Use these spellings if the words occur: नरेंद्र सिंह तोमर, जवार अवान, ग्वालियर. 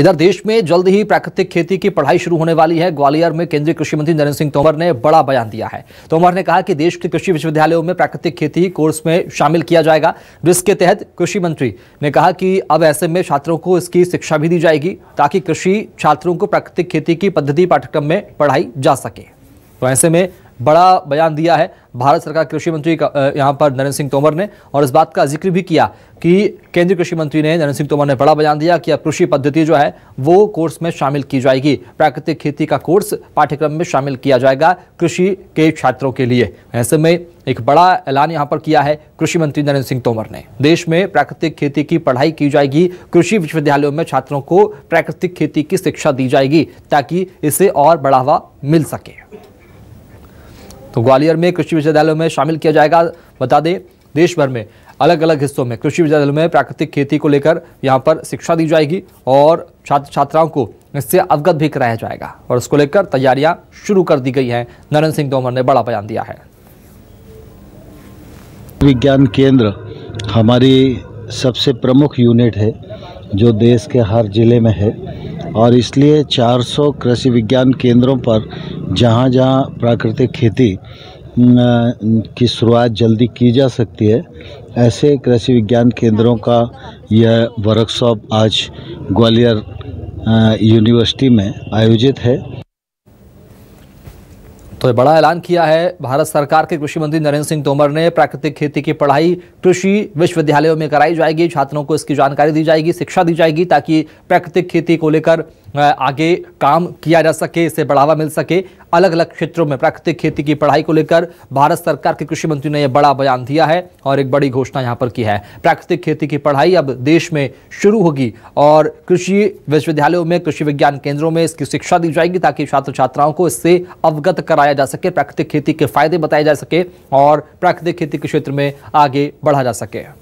इधर देश में जल्द ही प्राकृतिक खेती की पढ़ाई शुरू होने वाली है। ग्वालियर में केंद्रीय कृषि मंत्री नरेंद्र सिंह तोमर ने बड़ा बयान दिया है। तोमर ने कहा कि देश के कृषि विश्वविद्यालयों में प्राकृतिक खेती कोर्स में शामिल किया जाएगा, जिसके तहत कृषि मंत्री ने कहा कि अब ऐसे में छात्रों को इसकी शिक्षा भी दी जाएगी ताकि कृषि छात्रों को प्राकृतिक खेती की पद्धति पाठ्यक्रम में पढ़ाई जा सके। तो ऐसे में बड़ा बयान दिया है भारत सरकार कृषि मंत्री का यहाँ पर नरेंद्र सिंह तोमर ने, और इस बात का जिक्र भी किया कि केंद्रीय कृषि मंत्री ने नरेंद्र सिंह तोमर ने बड़ा बयान दिया कि अब कृषि पद्धति जो है वो कोर्स में शामिल की जाएगी। प्राकृतिक खेती का कोर्स पाठ्यक्रम में शामिल किया जाएगा कृषि के छात्रों के लिए। ऐसे में एक बड़ा ऐलान यहाँ पर किया है कृषि मंत्री नरेंद्र सिंह तोमर ने। देश में प्राकृतिक खेती की पढ़ाई की जाएगी, कृषि विश्वविद्यालयों में छात्रों को प्राकृतिक खेती की शिक्षा दी जाएगी ताकि इसे और बढ़ावा मिल सके। तो ग्वालियर में कृषि विश्वविद्यालयों में शामिल किया जाएगा। बता दें, देश भर में अलग अलग हिस्सों में कृषि विश्वविद्यालयों में प्राकृतिक खेती को लेकर यहाँ पर शिक्षा दी जाएगी और छात्र छात्राओं को इससे अवगत भी कराया जाएगा, और उसको लेकर तैयारियां शुरू कर दी गई हैं। नरेंद्र सिंह तोमर ने बड़ा बयान दिया है। विज्ञान केंद्र हमारी सबसे प्रमुख यूनिट है जो देश के हर जिले में है, और इसलिए 400 कृषि विज्ञान केंद्रों पर जहाँ जहाँ प्राकृतिक खेती की शुरुआत जल्दी की जा सकती है, ऐसे कृषि विज्ञान केंद्रों का यह वर्कशॉप आज ग्वालियर यूनिवर्सिटी में आयोजित है। तो बड़ा ऐलान किया है भारत सरकार के कृषि मंत्री नरेंद्र सिंह तोमर ने। प्राकृतिक खेती की पढ़ाई कृषि विश्वविद्यालयों में कराई जाएगी, छात्रों को इसकी जानकारी दी जाएगी, शिक्षा दी जाएगी ताकि प्राकृतिक खेती को लेकर आगे काम किया जा सके, इसे बढ़ावा मिल सके। अलग अलग क्षेत्रों में प्राकृतिक खेती की पढ़ाई को लेकर भारत सरकार के कृषि मंत्री ने यह बड़ा बयान दिया है और एक बड़ी घोषणा यहाँ पर की है। प्राकृतिक खेती की पढ़ाई अब देश में शुरू होगी और कृषि विश्वविद्यालयों में, कृषि विज्ञान केंद्रों में इसकी शिक्षा दी जाएगी ताकि छात्र छात्राओं को इससे अवगत कराया जा सके, प्राकृतिक खेती के फायदे बताए जा सके और प्राकृतिक खेती के क्षेत्र में आगे बढ़ा जा सके।